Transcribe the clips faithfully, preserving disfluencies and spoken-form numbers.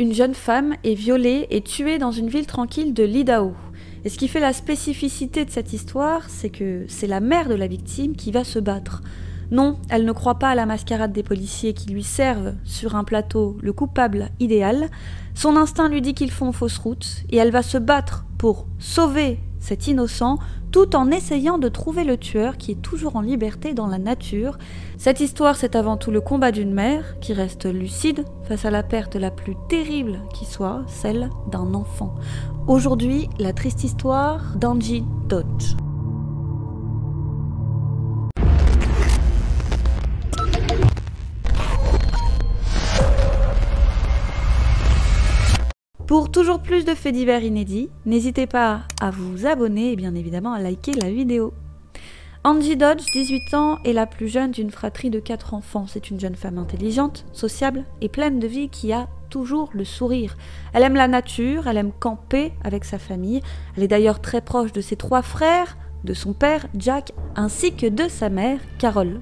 une jeune femme est violée et tuée dans une ville tranquille de l'Idaho. Et ce qui fait la spécificité de cette histoire, c'est que c'est la mère de la victime qui va se battre. Non, elle ne croit pas à la mascarade des policiers qui lui servent sur un plateau le coupable idéal. Son instinct lui dit qu'ils font fausse route et elle va se battre pour sauver cet innocent tout en essayant de trouver le tueur qui est toujours en liberté dans la nature. Cette histoire, c'est avant tout le combat d'une mère qui reste lucide face à la perte la plus terrible qui soit, celle d'un enfant. Aujourd'hui, la triste histoire d'Angie Dodge. Pour toujours plus de faits divers inédits, n'hésitez pas à vous abonner et bien évidemment à liker la vidéo. Angie Dodge, dix-huit ans, est la plus jeune d'une fratrie de quatre enfants. C'est une jeune femme intelligente, sociable et pleine de vie qui a toujours le sourire. Elle aime la nature, elle aime camper avec sa famille. Elle est d'ailleurs très proche de ses trois frères, de son père, Jack, ainsi que de sa mère, Carol.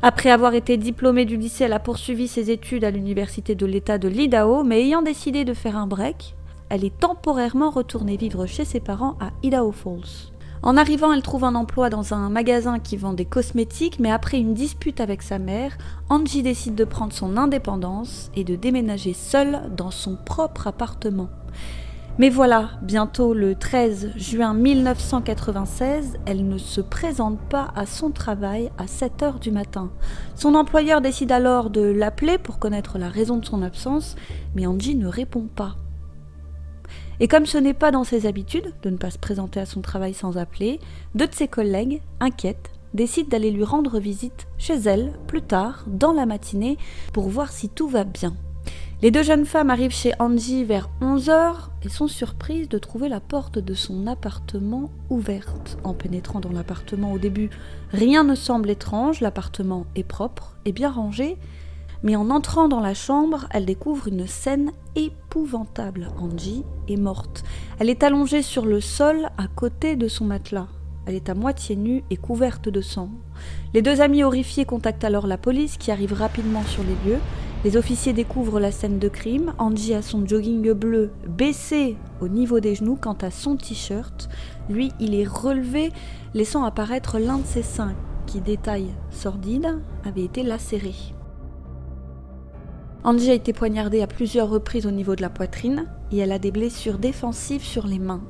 Après avoir été diplômée du lycée, elle a poursuivi ses études à l'université de l'État de l'Idaho, mais ayant décidé de faire un break, elle est temporairement retournée vivre chez ses parents à Idaho Falls. En arrivant, elle trouve un emploi dans un magasin qui vend des cosmétiques, mais après une dispute avec sa mère, Angie décide de prendre son indépendance et de déménager seule dans son propre appartement. Mais voilà, bientôt le treize juin mille neuf cent quatre-vingt-seize, elle ne se présente pas à son travail à sept heures du matin. Son employeur décide alors de l'appeler pour connaître la raison de son absence, mais Angie ne répond pas. Et comme ce n'est pas dans ses habitudes de ne pas se présenter à son travail sans appeler, deux de ses collègues, inquiètes, décident d'aller lui rendre visite chez elle plus tard, dans la matinée, pour voir si tout va bien. Les deux jeunes femmes arrivent chez Angie vers onze heures et sont surprises de trouver la porte de son appartement ouverte. En pénétrant dans l'appartement au début, rien ne semble étrange, l'appartement est propre et bien rangé. Mais en entrant dans la chambre, elles découvrent une scène épouvantable. Angie est morte. Elle est allongée sur le sol à côté de son matelas. Elle est à moitié nue et couverte de sang. Les deux amis horrifiés contactent alors la police qui arrive rapidement sur les lieux. Les officiers découvrent la scène de crime. Angie a son jogging bleu baissé au niveau des genoux, quant à son t-shirt, lui, il est relevé, laissant apparaître l'un de ses seins, qui, détail sordide, avait été lacéré. Angie a été poignardée à plusieurs reprises au niveau de la poitrine et elle a des blessures défensives sur les mains.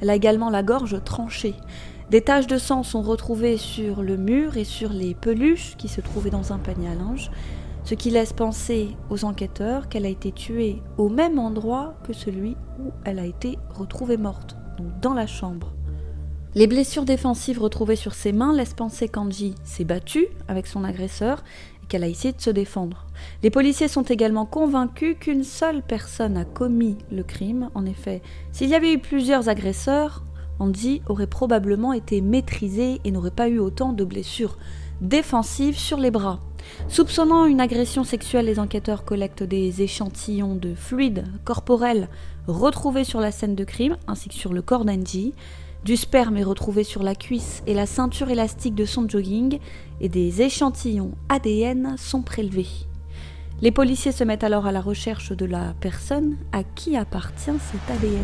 Elle a également la gorge tranchée. Des taches de sang sont retrouvées sur le mur et sur les peluches qui se trouvaient dans un panier à linge. Ce qui laisse penser aux enquêteurs qu'elle a été tuée au même endroit que celui où elle a été retrouvée morte, donc dans la chambre. Les blessures défensives retrouvées sur ses mains laissent penser qu'Angie s'est battue avec son agresseur et qu'elle a essayé de se défendre. Les policiers sont également convaincus qu'une seule personne a commis le crime. En effet, s'il y avait eu plusieurs agresseurs, Angie aurait probablement été maîtrisée et n'aurait pas eu autant de blessures défensives sur les bras. Soupçonnant une agression sexuelle, les enquêteurs collectent des échantillons de fluides corporels retrouvés sur la scène de crime ainsi que sur le corps d'Angie. Du sperme est retrouvé sur la cuisse et la ceinture élastique de son jogging et des échantillons A D N sont prélevés. Les policiers se mettent alors à la recherche de la personne à qui appartient cet A D N.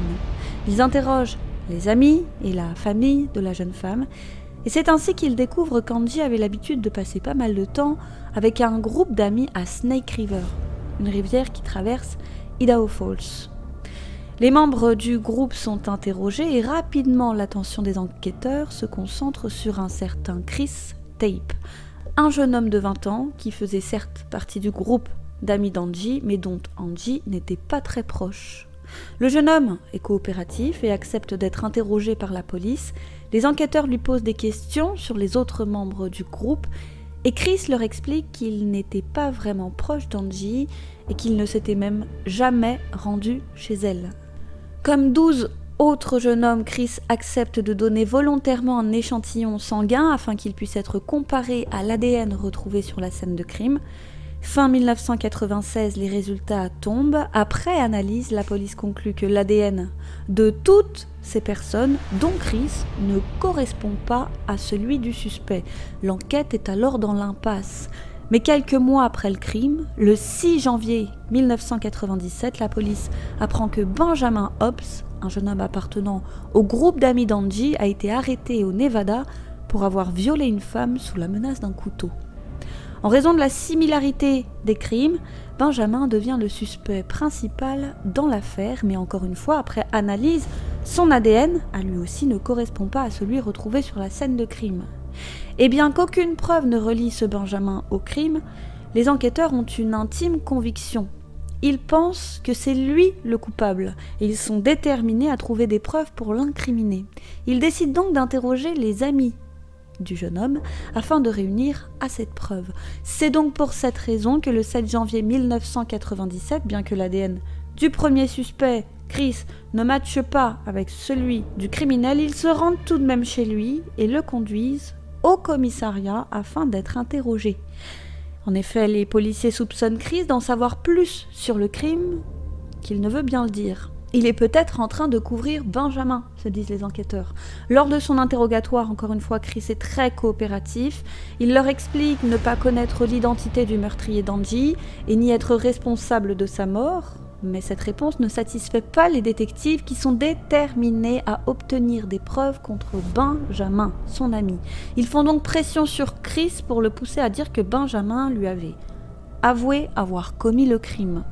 Ils interrogent les amis et la famille de la jeune femme. Et c'est ainsi qu'ils découvrent qu'Angie avait l'habitude de passer pas mal de temps avec un groupe d'amis à Snake River, une rivière qui traverse Idaho Falls. Les membres du groupe sont interrogés et rapidement l'attention des enquêteurs se concentre sur un certain Chris Tape, un jeune homme de vingt ans qui faisait certes partie du groupe d'amis d'Angie, mais dont Angie n'était pas très proche. Le jeune homme est coopératif et accepte d'être interrogé par la police. Les enquêteurs lui posent des questions sur les autres membres du groupe et Chris leur explique qu'il n'était pas vraiment proche d'Angie et qu'il ne s'était même jamais rendu chez elle. Comme douze autres jeunes hommes, Chris accepte de donner volontairement un échantillon sanguin afin qu'il puisse être comparé à l'A D N retrouvé sur la scène de crime. Fin mille neuf cent quatre-vingt-seize, les résultats tombent. Après analyse, la police conclut que l'A D N de toutes ces personnes, dont Chris, ne correspond pas à celui du suspect. L'enquête est alors dans l'impasse. Mais quelques mois après le crime, le six janvier mille neuf cent quatre-vingt-dix-sept, la police apprend que Benjamin Hobbs, un jeune homme appartenant au groupe d'amis d'Angie, a été arrêté au Nevada pour avoir violé une femme sous la menace d'un couteau. En raison de la similarité des crimes, Benjamin devient le suspect principal dans l'affaire, mais encore une fois, après analyse, son A D N, à lui aussi, ne correspond pas à celui retrouvé sur la scène de crime. Et bien qu'aucune preuve ne relie ce Benjamin au crime, les enquêteurs ont une intime conviction. Ils pensent que c'est lui le coupable et ils sont déterminés à trouver des preuves pour l'incriminer. Ils décident donc d'interroger les amis du jeune homme afin de réunir à cette preuve. C'est donc pour cette raison que le sept janvier mille neuf cent quatre-vingt-dix-sept, bien que l'A D N du premier suspect, Chris, ne matche pas avec celui du criminel, ils se rendent tout de même chez lui et le conduisent au commissariat afin d'être interrogé. En effet, les policiers soupçonnent Chris d'en savoir plus sur le crime qu'il ne veut bien le dire. Il est peut-être en train de couvrir Benjamin, se disent les enquêteurs. Lors de son interrogatoire, encore une fois, Chris est très coopératif. Il leur explique ne pas connaître l'identité du meurtrier d'Angie et ni être responsable de sa mort. Mais cette réponse ne satisfait pas les détectives qui sont déterminés à obtenir des preuves contre Benjamin, son ami. Ils font donc pression sur Chris pour le pousser à dire que Benjamin lui avait avoué avoir commis le crime.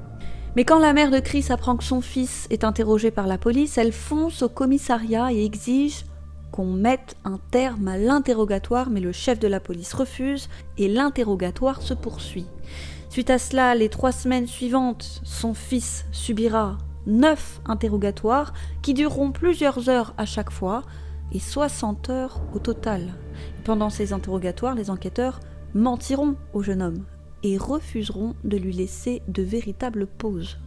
Mais quand la mère de Chris apprend que son fils est interrogé par la police, elle fonce au commissariat et exige qu'on mette un terme à l'interrogatoire, mais le chef de la police refuse et l'interrogatoire se poursuit. Suite à cela, les trois semaines suivantes, son fils subira neuf interrogatoires qui dureront plusieurs heures à chaque fois et soixante heures au total. Pendant ces interrogatoires, les enquêteurs mentiront au jeune homme et refuseront de lui laisser de véritables pauses.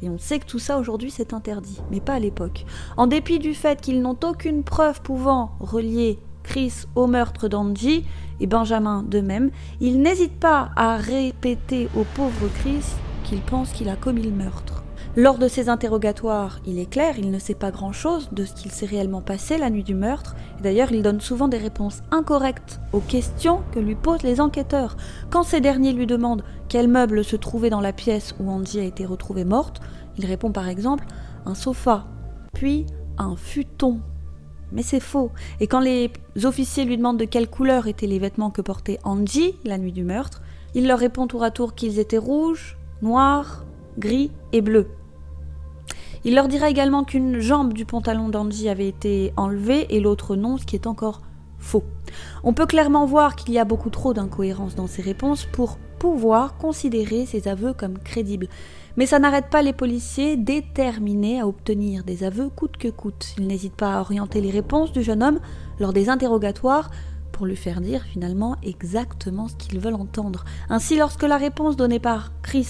Et on sait que tout ça aujourd'hui c'est interdit, mais pas à l'époque. En dépit du fait qu'ils n'ont aucune preuve pouvant relier Chris au meurtre d'Angie et Benjamin de même, il n'hésite pas à répéter au pauvre Chris qu'il pense qu'il a commis le meurtre. Lors de ses interrogatoires, il est clair, il ne sait pas grand-chose de ce qu'il s'est réellement passé la nuit du meurtre. D'ailleurs, il donne souvent des réponses incorrectes aux questions que lui posent les enquêteurs. Quand ces derniers lui demandent quel meuble se trouvait dans la pièce où Angie a été retrouvée morte, il répond par exemple un sofa, puis un futon. Mais c'est faux. Et quand les officiers lui demandent de quelle couleur étaient les vêtements que portait Angie la nuit du meurtre, il leur répond tour à tour qu'ils étaient rouges, noirs, gris et bleus. Il leur dira également qu'une jambe du pantalon d'Angie avait été enlevée et l'autre non, ce qui est encore faux. On peut clairement voir qu'il y a beaucoup trop d'incohérences dans ses réponses pour pouvoir considérer ses aveux comme crédibles. Mais ça n'arrête pas les policiers déterminés à obtenir des aveux coûte que coûte. Ils n'hésitent pas à orienter les réponses du jeune homme lors des interrogatoires pour lui faire dire finalement exactement ce qu'ils veulent entendre. Ainsi, lorsque la réponse donnée par Chris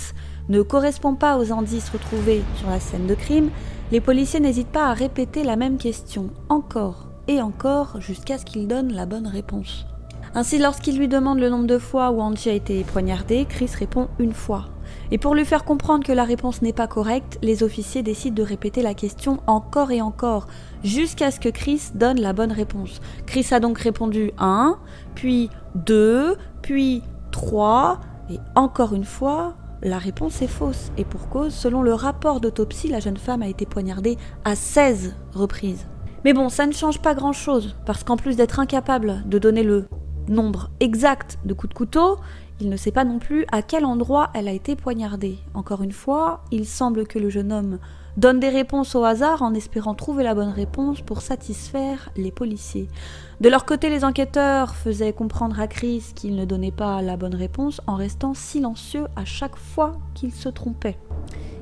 ne correspond pas aux indices retrouvés sur la scène de crime, les policiers n'hésitent pas à répéter la même question encore et encore jusqu'à ce qu'il donne la bonne réponse. Ainsi, lorsqu'il lui demande le nombre de fois où Angie a été poignardée, Chris répond une fois. Et pour lui faire comprendre que la réponse n'est pas correcte, les officiers décident de répéter la question encore et encore, jusqu'à ce que Chris donne la bonne réponse. Chris a donc répondu un, puis deux, puis trois, et encore une fois, la réponse est fausse. Et pour cause, selon le rapport d'autopsie, la jeune femme a été poignardée à seize reprises. Mais bon, ça ne change pas grand-chose, parce qu'en plus d'être incapable de donner le nombre exact de coups de couteau, il ne sait pas non plus à quel endroit elle a été poignardée. Encore une fois, il semble que le jeune homme donne des réponses au hasard en espérant trouver la bonne réponse pour satisfaire les policiers. De leur côté, les enquêteurs faisaient comprendre à Chris qu'il ne donnait pas la bonne réponse en restant silencieux à chaque fois qu'il se trompait.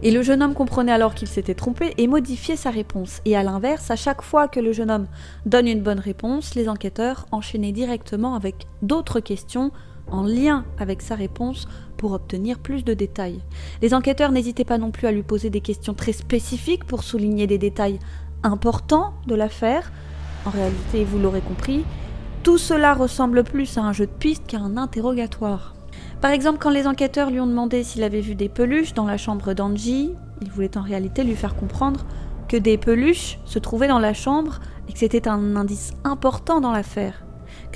Et le jeune homme comprenait alors qu'il s'était trompé et modifiait sa réponse. Et à l'inverse, à chaque fois que le jeune homme donne une bonne réponse, les enquêteurs enchaînaient directement avec d'autres questions en lien avec sa réponse pour obtenir plus de détails. Les enquêteurs n'hésitaient pas non plus à lui poser des questions très spécifiques pour souligner des détails importants de l'affaire. En réalité, vous l'aurez compris, tout cela ressemble plus à un jeu de piste qu'à un interrogatoire. Par exemple, quand les enquêteurs lui ont demandé s'il avait vu des peluches dans la chambre d'Angie, il voulait en réalité lui faire comprendre que des peluches se trouvaient dans la chambre et que c'était un indice important dans l'affaire.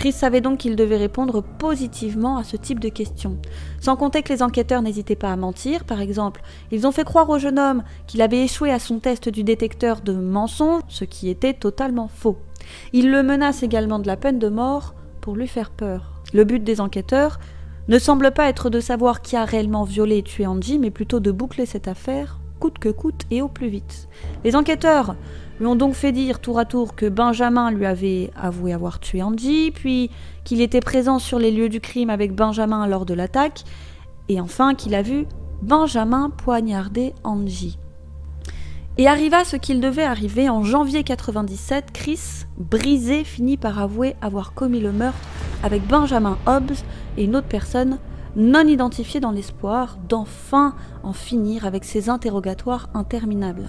Chris savait donc qu'il devait répondre positivement à ce type de questions. Sans compter que les enquêteurs n'hésitaient pas à mentir, par exemple, ils ont fait croire au jeune homme qu'il avait échoué à son test du détecteur de mensonges, ce qui était totalement faux. Ils le menacent également de la peine de mort pour lui faire peur. Le but des enquêteurs ne semble pas être de savoir qui a réellement violé et tué Angie, mais plutôt de boucler cette affaire coûte que coûte et au plus vite. Les enquêteurs lui ont donc fait dire tour à tour que Benjamin lui avait avoué avoir tué Angie, puis qu'il était présent sur les lieux du crime avec Benjamin lors de l'attaque, et enfin qu'il a vu Benjamin poignarder Angie. Et arriva ce qu'il devait arriver. En janvier quatre-vingt-dix-sept, Chris, brisé, finit par avouer avoir commis le meurtre avec Benjamin Hobbs et une autre personne non identifiée, dans l'espoir d'enfin en finir avec ces interrogatoires interminables.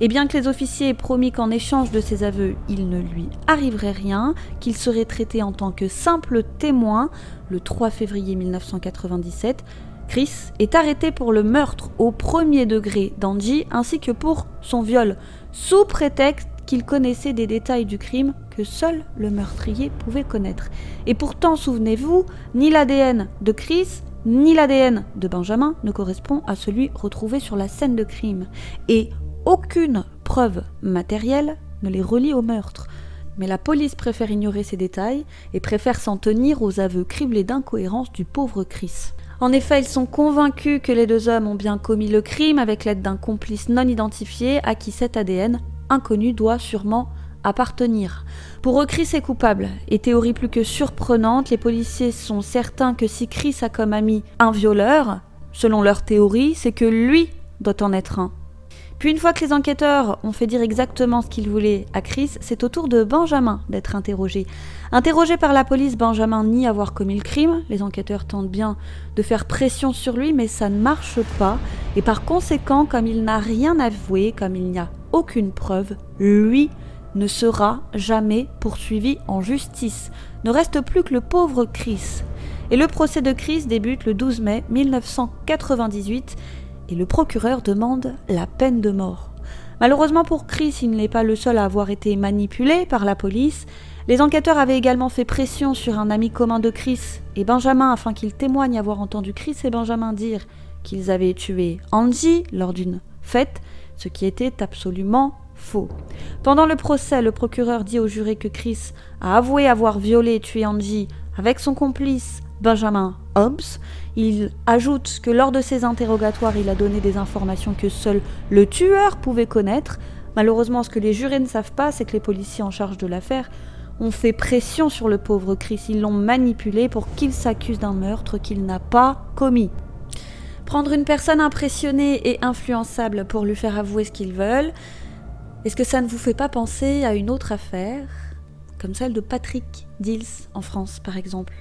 Et bien que les officiers aient promis qu'en échange de ses aveux, il ne lui arriverait rien, qu'il serait traité en tant que simple témoin, le trois février mille neuf cent quatre-vingt-dix-sept, Chris est arrêté pour le meurtre au premier degré d'Angie ainsi que pour son viol, sous prétexte qu'il connaissait des détails du crime que seul le meurtrier pouvait connaître. Et pourtant, souvenez-vous, ni l'A D N de Chris, ni l'A D N de Benjamin ne correspond à celui retrouvé sur la scène de crime. Et aucune preuve matérielle ne les relie au meurtre. Mais la police préfère ignorer ces détails et préfère s'en tenir aux aveux criblés d'incohérences du pauvre Chris. En effet, ils sont convaincus que les deux hommes ont bien commis le crime avec l'aide d'un complice non identifié à qui cet A D N inconnu doit sûrement appartenir. Pour eux, Chris est coupable. Et théorie plus que surprenante, les policiers sont certains que si Chris a comme ami un violeur, selon leur théorie, c'est que lui doit en être un. Puis une fois que les enquêteurs ont fait dire exactement ce qu'ils voulaient à Chris, c'est au tour de Benjamin d'être interrogé. Interrogé par la police, Benjamin nie avoir commis le crime. Les enquêteurs tentent bien de faire pression sur lui, mais ça ne marche pas. Et par conséquent, comme il n'a rien avoué, comme il n'y a aucune preuve, lui ne sera jamais poursuivi en justice. Ne reste plus que le pauvre Chris. Et le procès de Chris débute le douze mai mille neuf cent quatre-vingt-dix-huit. Et le procureur demande la peine de mort. Malheureusement pour Chris, il n'est pas le seul à avoir été manipulé par la police. Les enquêteurs avaient également fait pression sur un ami commun de Chris et Benjamin afin qu'ils témoignent avoir entendu Chris et Benjamin dire qu'ils avaient tué Angie lors d'une fête, ce qui était absolument faux. Pendant le procès, le procureur dit au juré que Chris a avoué avoir violé et tué Angie avec son complice Benjamin Hobbs. Il ajoute que lors de ses interrogatoires, il a donné des informations que seul le tueur pouvait connaître. Malheureusement, ce que les jurés ne savent pas, c'est que les policiers en charge de l'affaire ont fait pression sur le pauvre Chris. Ils l'ont manipulé pour qu'il s'accuse d'un meurtre qu'il n'a pas commis. Prendre une personne impressionnée et influençable pour lui faire avouer ce qu'ils veulent, est-ce que ça ne vous fait pas penser à une autre affaire, comme celle de Patrick Dils en France par exemple ?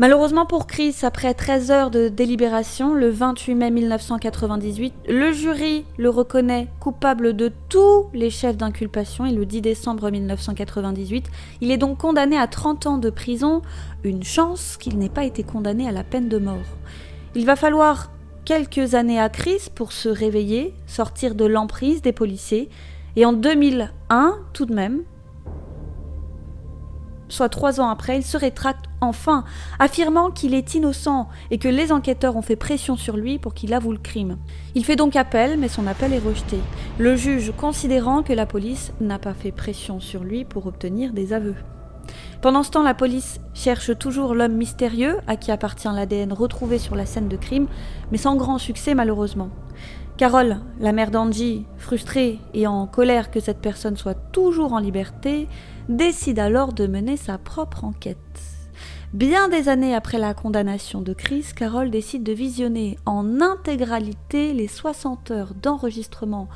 Malheureusement pour Chris, après treize heures de délibération, le vingt-huit mai mille neuf cent quatre-vingt-dix-huit, le jury le reconnaît coupable de tous les chefs d'inculpation et le dix décembre mille neuf cent quatre-vingt-dix-huit, il est donc condamné à trente ans de prison, une chance qu'il n'ait pas été condamné à la peine de mort. Il va falloir quelques années à Chris pour se réveiller, sortir de l'emprise des policiers, et en deux mille un tout de même, soit trois ans après, il se rétracte enfin, affirmant qu'il est innocent et que les enquêteurs ont fait pression sur lui pour qu'il avoue le crime. Il fait donc appel, mais son appel est rejeté, le juge considérant que la police n'a pas fait pression sur lui pour obtenir des aveux. Pendant ce temps, la police cherche toujours l'homme mystérieux à qui appartient l'A D N retrouvé sur la scène de crime, mais sans grand succès malheureusement. Carol, la mère d'Angie, frustrée et en colère que cette personne soit toujours en liberté, décide alors de mener sa propre enquête. Bien des années après la condamnation de Chris, Carol décide de visionner en intégralité les soixante heures d'enregistrement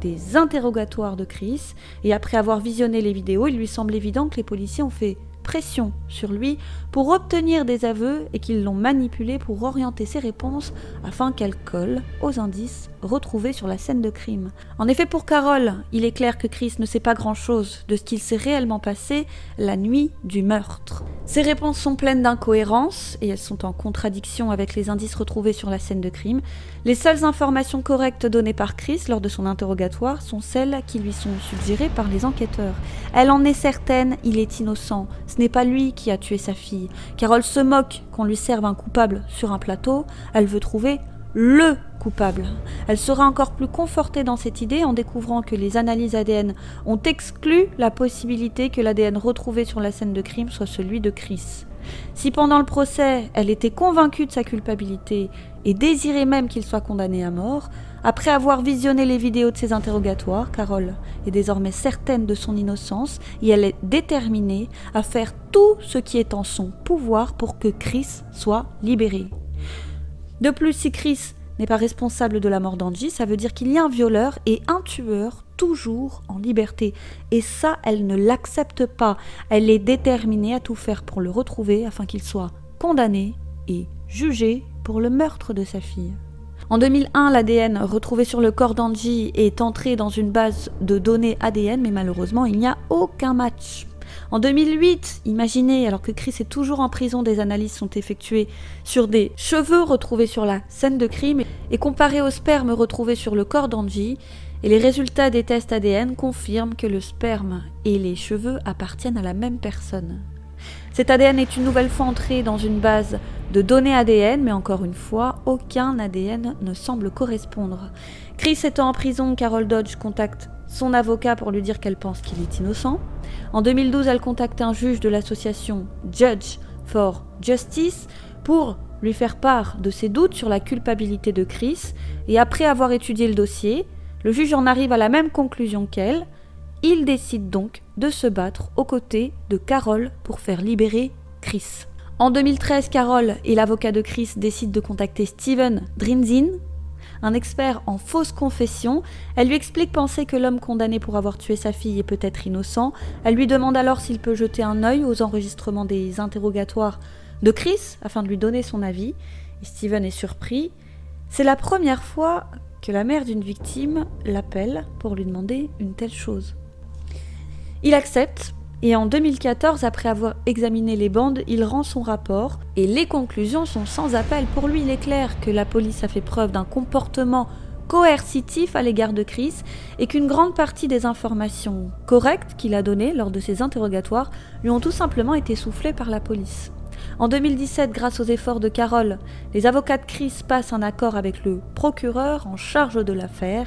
des interrogatoires de Chris, et après avoir visionné les vidéos, il lui semble évident que les policiers ont fait pression sur lui pour obtenir des aveux et qu'ils l'ont manipulé pour orienter ses réponses afin qu'elles collent aux indices retrouvés sur la scène de crime. En effet, pour Carol, il est clair que Chris ne sait pas grand-chose de ce qu'il s'est réellement passé la nuit du meurtre. Ses réponses sont pleines d'incohérences et elles sont en contradiction avec les indices retrouvés sur la scène de crime. Les seules informations correctes données par Chris lors de son interrogatoire sont celles qui lui sont suggérées par les enquêteurs. Elle en est certaine, il est innocent. Ce n'est pas lui qui a tué sa fille. Carol se moque qu'on lui serve un coupable sur un plateau, elle veut trouver LE coupable. Elle sera encore plus confortée dans cette idée en découvrant que les analyses A D N ont exclu la possibilité que l'A D N retrouvé sur la scène de crime soit celui de Chris. Si pendant le procès, elle était convaincue de sa culpabilité et désirait même qu'il soit condamné à mort, après avoir visionné les vidéos de ses interrogatoires, Carol est désormais certaine de son innocence et elle est déterminée à faire tout ce qui est en son pouvoir pour que Chris soit libéré. De plus, si Chris n'est pas responsable de la mort d'Angie, ça veut dire qu'il y a un violeur et un tueur toujours en liberté. Et ça, elle ne l'accepte pas. Elle est déterminée à tout faire pour le retrouver afin qu'il soit condamné et jugé pour le meurtre de sa fille. En deux mille un, l'A D N retrouvé sur le corps d'Angie est entré dans une base de données A D N, mais malheureusement, il n'y a aucun match. En deux mille huit, imaginez, alors que Chris est toujours en prison, des analyses sont effectuées sur des cheveux retrouvés sur la scène de crime et comparés au sperme retrouvé sur le corps d'Angie, et les résultats des tests A D N confirment que le sperme et les cheveux appartiennent à la même personne. Cet A D N est une nouvelle fois entré dans une base de données A D N, mais encore une fois, aucun A D N ne semble correspondre. Chris étant en prison, Carol Dodge contacte son avocat pour lui dire qu'elle pense qu'il est innocent. En deux mille douze, elle contacte un juge de l'association Judge for Justice pour lui faire part de ses doutes sur la culpabilité de Chris, et après avoir étudié le dossier, le juge en arrive à la même conclusion qu'elle. Il décide donc de se battre aux côtés de Carol pour faire libérer Chris. En deux mille treize, Carol et l'avocat de Chris décident de contacter Steven Drizin, un expert en fausse confession. Elle lui explique penser que l'homme condamné pour avoir tué sa fille est peut-être innocent. Elle lui demande alors s'il peut jeter un œil aux enregistrements des interrogatoires de Chris afin de lui donner son avis. Et Steven est surpris. C'est la première fois que la mère d'une victime l'appelle pour lui demander une telle chose. Il accepte, et en deux mille quatorze, après avoir examiné les bandes, il rend son rapport, et les conclusions sont sans appel. Pour lui, il est clair que la police a fait preuve d'un comportement coercitif à l'égard de Chris, et qu'une grande partie des informations correctes qu'il a données lors de ses interrogatoires lui ont tout simplement été soufflées par la police. En deux mille dix-sept, grâce aux efforts de Carol, les avocats de Chris passent un accord avec le procureur en charge de l'affaire.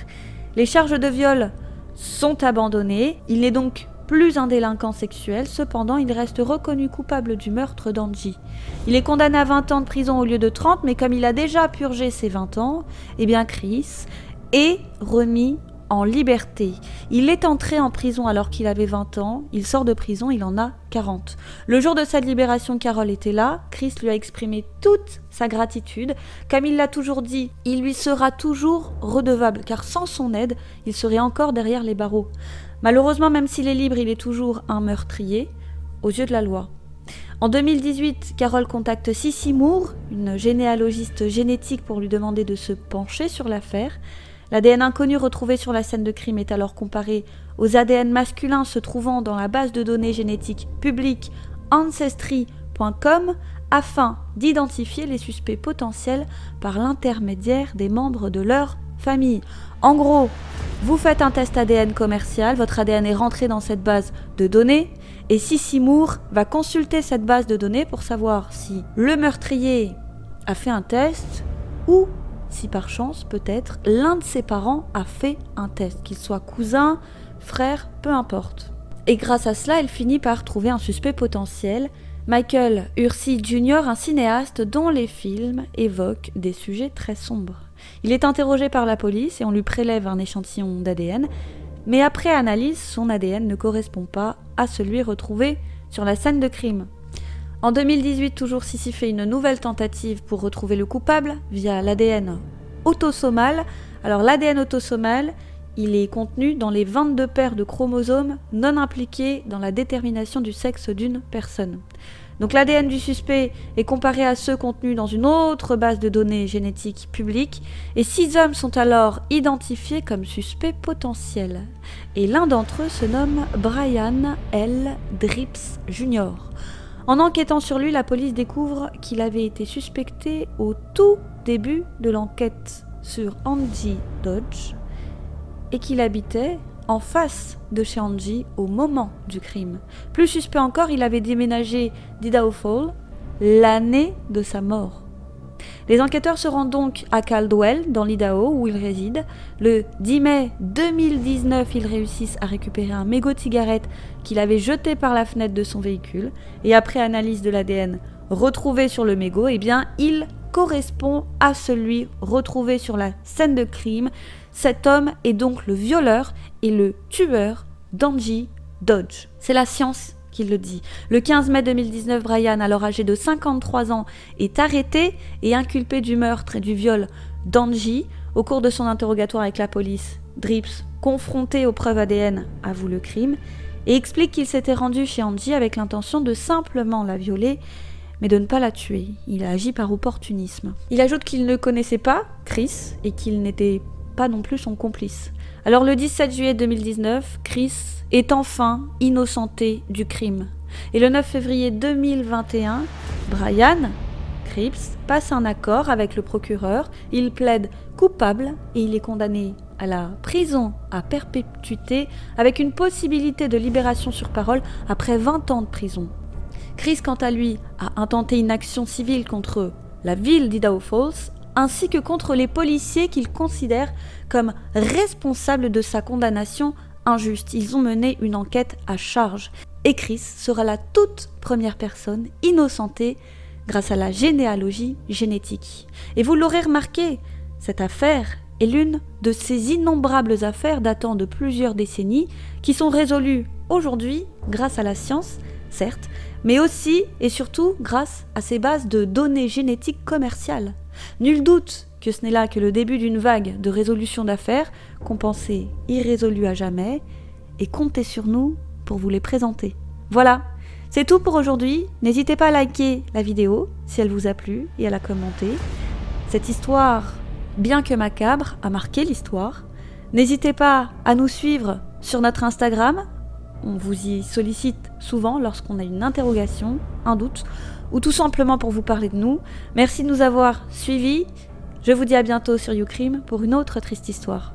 Les charges de viol sont abandonnées, il n'est donc plus un délinquant sexuel, cependant il reste reconnu coupable du meurtre d'Angie. Il est condamné à vingt ans de prison au lieu de trente, mais comme il a déjà purgé ses vingt ans, eh bien Chris est remis en liberté. Il est entré en prison alors qu'il avait vingt ans, il sort de prison, il en a quarante. Le jour de sa libération, Carol était là, Chris lui a exprimé toute sa gratitude. Comme il l'a toujours dit, il lui sera toujours redevable, car sans son aide, il serait encore derrière les barreaux. Malheureusement, même s'il est libre, il est toujours un meurtrier aux yeux de la loi. En deux mille dix-huit, Carol contacte Sissy Moore, une généalogiste génétique, pour lui demander de se pencher sur l'affaire. L'A D N inconnu retrouvé sur la scène de crime est alors comparé aux A D N masculins se trouvant dans la base de données génétiques publique Ancestry point com afin d'identifier les suspects potentiels par l'intermédiaire des membres de leur famille. En gros, vous faites un test A D N commercial, votre A D N est rentré dans cette base de données et Sissy Moore va consulter cette base de données pour savoir si le meurtrier a fait un test ou si par chance, peut-être, l'un de ses parents a fait un test, qu'il soit cousin, frère, peu importe. Et grâce à cela, elle finit par trouver un suspect potentiel, Michael Ursi Jr, un cinéaste dont les films évoquent des sujets très sombres. Il est interrogé par la police et on lui prélève un échantillon d'A D N, mais après analyse, son A D N ne correspond pas à celui retrouvé sur la scène de crime. En deux mille dix-huit, toujours Sissy fait une nouvelle tentative pour retrouver le coupable via l'A D N autosomal. Alors l'A D N autosomal, il est contenu dans les vingt-deux paires de chromosomes non impliqués dans la détermination du sexe d'une personne. Donc l'A D N du suspect est comparé à ceux contenus dans une autre base de données génétiques publique et six hommes sont alors identifiés comme suspects potentiels. Et l'un d'entre eux se nomme Brian L Dripps Junior En enquêtant sur lui, la police découvre qu'il avait été suspecté au tout début de l'enquête sur Angie Dodge et qu'il habitait en face de chez Angie au moment du crime. Plus suspect encore, il avait déménagé d'Idaho Falls l'année de sa mort. Les enquêteurs se rendent donc à Caldwell, dans l'Idaho, où ils résident. Le dix mai deux mille dix-neuf, ils réussissent à récupérer un mégot de cigarette qu'il avait jeté par la fenêtre de son véhicule. Et après analyse de l'A D N retrouvé sur le mégot, eh bien, il correspond à celui retrouvé sur la scène de crime. Cet homme est donc le violeur et le tueur d'Angie Dodge. C'est la science qu'il le dit. Le quinze mai deux mille dix-neuf, Brian, alors âgé de cinquante-trois ans, est arrêté et inculpé du meurtre et du viol d'Angie. Au cours de son interrogatoire avec la police, Dripps, confronté aux preuves A D N, avoue le crime et explique qu'il s'était rendu chez Angie avec l'intention de simplement la violer, mais de ne pas la tuer. Il a agi par opportunisme. Il ajoute qu'il ne connaissait pas Chris et qu'il n'était pas non plus son complice. Alors le dix-sept juillet deux mille dix-neuf, Chris est enfin innocenté du crime. Et le neuf février deux mille vingt et un, Brian Dripps passe un accord avec le procureur, il plaide coupable et il est condamné à la prison à perpétuité avec une possibilité de libération sur parole après vingt ans de prison. Chris, quant à lui, a intenté une action civile contre la ville d'Idaho Falls ainsi que contre les policiers qu'il considère comme responsables de sa condamnation injuste. Ils ont mené une enquête à charge. Et Chris sera la toute première personne innocentée grâce à la généalogie génétique. Et vous l'aurez remarqué, cette affaire est l'une de ces innombrables affaires datant de plusieurs décennies qui sont résolues aujourd'hui grâce à la science, certes, mais aussi et surtout grâce à ces bases de données génétiques commerciales. Nul doute que ce n'est là que le début d'une vague de résolution d'affaires qu'on pensait irrésolue à jamais, et comptez sur nous pour vous les présenter. Voilà, c'est tout pour aujourd'hui. N'hésitez pas à liker la vidéo si elle vous a plu et à la commenter. Cette histoire, bien que macabre, a marqué l'histoire. N'hésitez pas à nous suivre sur notre Instagram. On vous y sollicite souvent lorsqu'on a une interrogation, un doute, ou tout simplement pour vous parler de nous. Merci de nous avoir suivis. Je vous dis à bientôt sur YouCrime pour une autre triste histoire.